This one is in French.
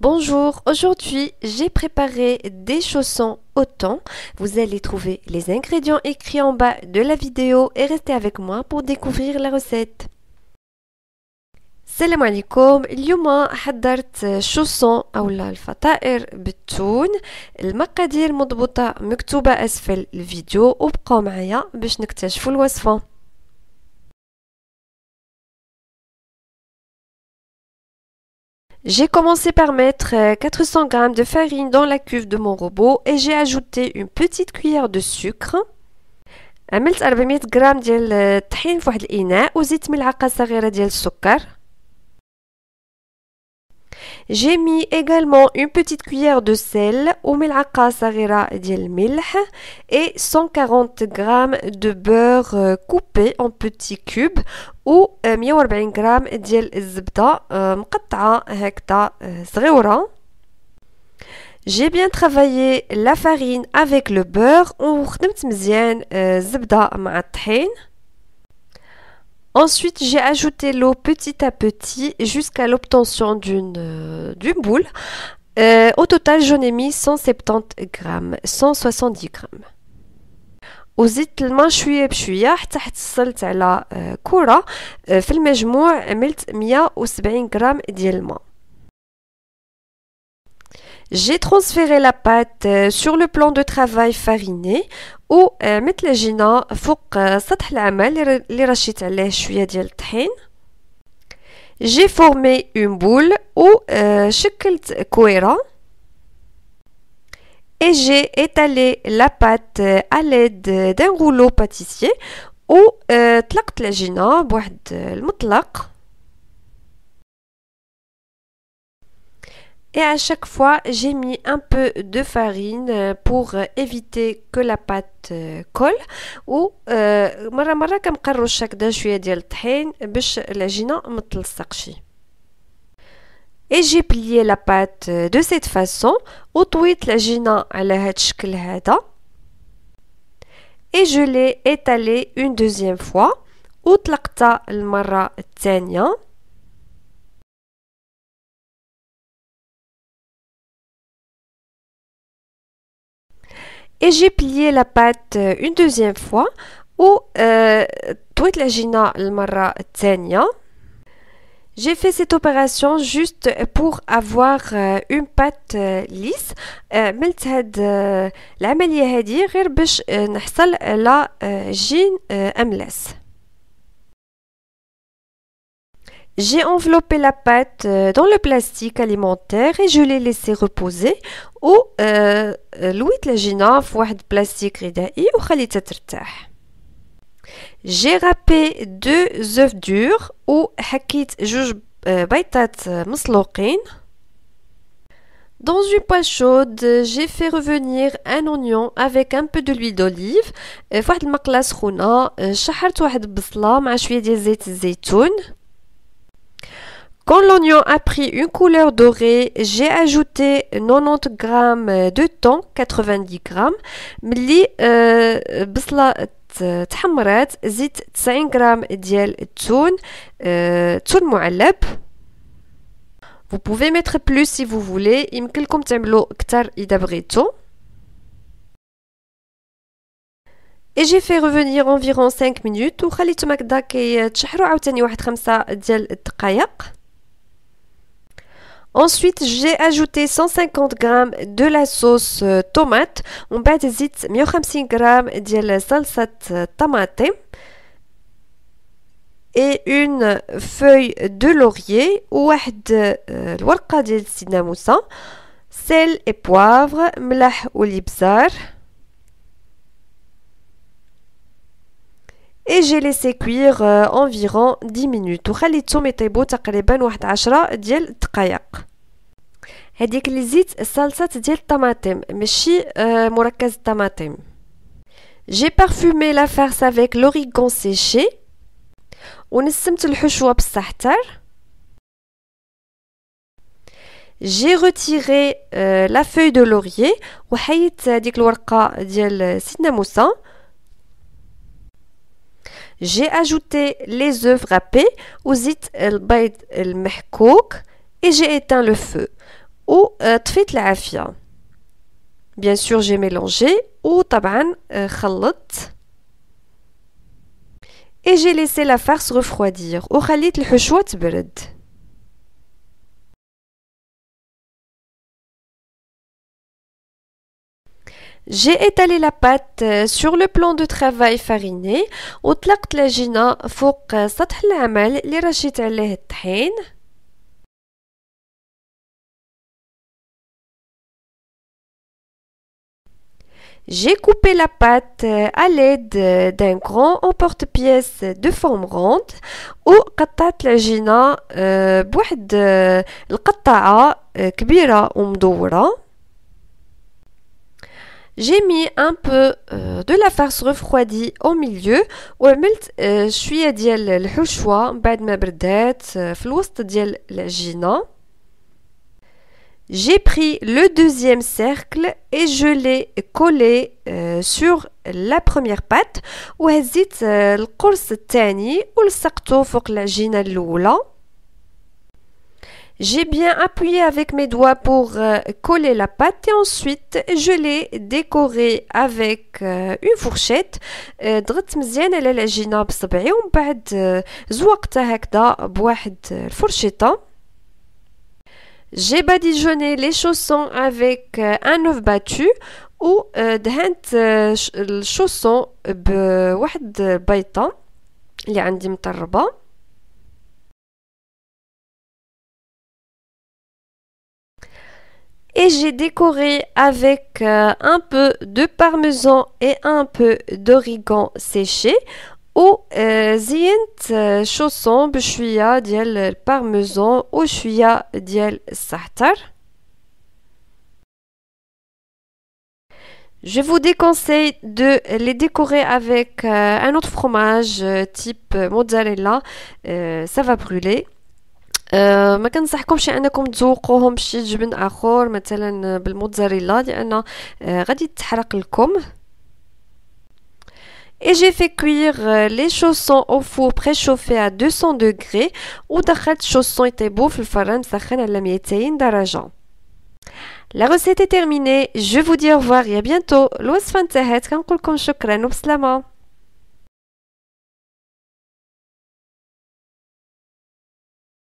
Bonjour, aujourd'hui j'ai préparé des chaussons au thon. Vous allez trouver les ingrédients écrits en bas de la vidéo et restez avec moi pour découvrir la recette. السلام عليكم. اليوم حضرت شوسون او الفطائر بالتون. المقادير مضبوطه مكتوبه اسفل الفيديو وبقوا معايا باش نكتشفوا الوصفه. J'ai commencé par mettre 400 g de farine dans la cuve de mon robot et j'ai ajouté une petite cuillère de sucre. عملت 400 g ديال الطحين في واحد الاناء وزدت ملعقه صغيره ديال السكر. J'ai mis également une petite cuillère de sel ou ملعقه صغيره ديال الملح et 140 g de beurre coupé en petits cubes ou 140 g ديال الزبده مقطعه هكذا صغيره. J'ai bien travaillé la farine avec le beurre وخدمت مزيان الزبده مع الطحين. Ensuite, j'ai ajouté l'eau petit à petit jusqu'à l'obtention d'une boule. Au total, j'en ai mis 170 grammes, 170 grammes. وزدت الماء شويه بشويه حتى حصلت على كره. في المجموع عملت 170 غرام ديال الماء. J'ai transféré la pâte sur le plan de travail fariné ou متلجينة فوق سطح العمل اللي رشيت عليه شويه ديال الطحين. J'ai formé une boule ou شكلت كويرة. Et j'ai étalé la pâte à l'aide d'un rouleau pâtissier ou طلقت العجينة بواحد المطلق. Et à chaque fois, j'ai mis un peu de farine pour éviter que la pâte colle. Ou, مرة مرة كنقرش هكذا شوية ديال الطحين باش العجينة ما تلصقش. Et j'ai plié la pâte de cette façon. وطويت العجينة على هاد الشكل هذا. Et je l'ai étalée une deuxième fois. وطلقتها المرة الثانية. Et j'ai plié la pâte une deuxième fois ou طويت العجينة المرة الثانية. J'ai fait cette opération juste pour avoir une pâte lisse. عملت هاد العملية هادي غير باش نحصل على عجين أملاس. J'ai enveloppé la pâte dans le plastique alimentaire et je l'ai laissé reposer ou لويت العجينة في واحد بلاستيك غذائي وخليتها ترتاح. J'ai râpé deux œufs durs ou حكيت جوج بيضات مسلوقين. Dans une poêle chaude, j'ai fait revenir un oignon avec un peu de l'huile d'olive. في واحد المقلة سخونة شحرت واحد البصلة مع شوية ديال زيت الزيتون. Quand l'oignon a pris une couleur dorée, j'ai ajouté 90 g de thon, 90 g. ملي بصلة تحمرات زدت 90 g ديال التون تون معلب. Vous pouvez mettre plus si vous voulez. يمكنكم تعملوا اكثر اذا بغيتوا. Et j'ai fait revenir environ 5 minutes وخليتهم هكذا كيتشحروا عاوتاني واحد 5 ديال الدقائق. Ensuite, j'ai ajouté 150 g de la sauce tomate. On bat zit 150 g de salsa tomate et une feuille de laurier ou واحد الورقه ديال السيناموسا, sel et poivre, ملح والابزار. Et j'ai laissé cuire environ 10 minutes وخليتهم يطيبوا تقريبا واحد 10 ديال الدقائق. هذيك اللي زيت صلصات ديال الطماطم ماشي مركز الطماطم. J'ai parfumé la farce avec l'origan séché ونسمت الحشوة بالسحتر. J'ai retiré la feuille de laurier وحيت هذيك الورقة ديال سيناموسا. J'ai ajouté les œufs râpés, ou zit el bayd el mehkouk, et j'ai éteint le feu. و طفيت العافية. بيان سور جي ميلونجي وطبعا خلطت. Et j'ai laissé la farce refroidir. وخليت الحشوة تبرد. J'ai étalé la pâte sur le plan de travail fariné. وطلقت العجينة فوق سطح العمل اللي رشيت عليه الطحين. J'ai coupé la pâte à l'aide d'un grand emporte-pièce de forme ronde وقطعت العجينة بواحد القطعة كبيرة ومدورة. J'ai mis un peu de la farce refroidie au milieu وعملت شوية ديال الحشوة بعد ما بردات في الوسط ديال العجينة. J'ai pris le deuxième cercle et je l'ai collé sur la première pâte وهزيت القرص الثاني ولصقته فوق العجينة الأولى. J'ai bien appuyé avec mes doigts pour coller la pâte et ensuite je l'ai décorée avec une fourchette. درت مزيان على العجينة بصبعي ومن بعد زوقتها هكذا بواحد الفرشيطة. J'ai badigeonné les chaussons avec un œuf battu ou دهنت الشوسون بواحد البيضة اللي عندي مطربة. Et j'ai décoré avec un peu de parmesan et un peu d'origan séché ou زينت شوسون بشوية ديال البارميزون وشوية ديال الزعتر. Je vous déconseille de les décorer avec un autre fromage type mozzarella, ça va brûler. ما كنصحكمش انكم تذوقوهم بشي جبن اخر مثلا بالموتزاريلا لان غادي تحرق لكم. Et j'ai fait cuire les chaussons au four préchauffé à 200 degrés ودخلت الشوسون يطيبوا في الفرن مسخن على 200 درجة. La recette est terminée. Je vous dis au revoir et à bientôt. الوصفة انتهت. كنقول لكم شكرا وبسلامة.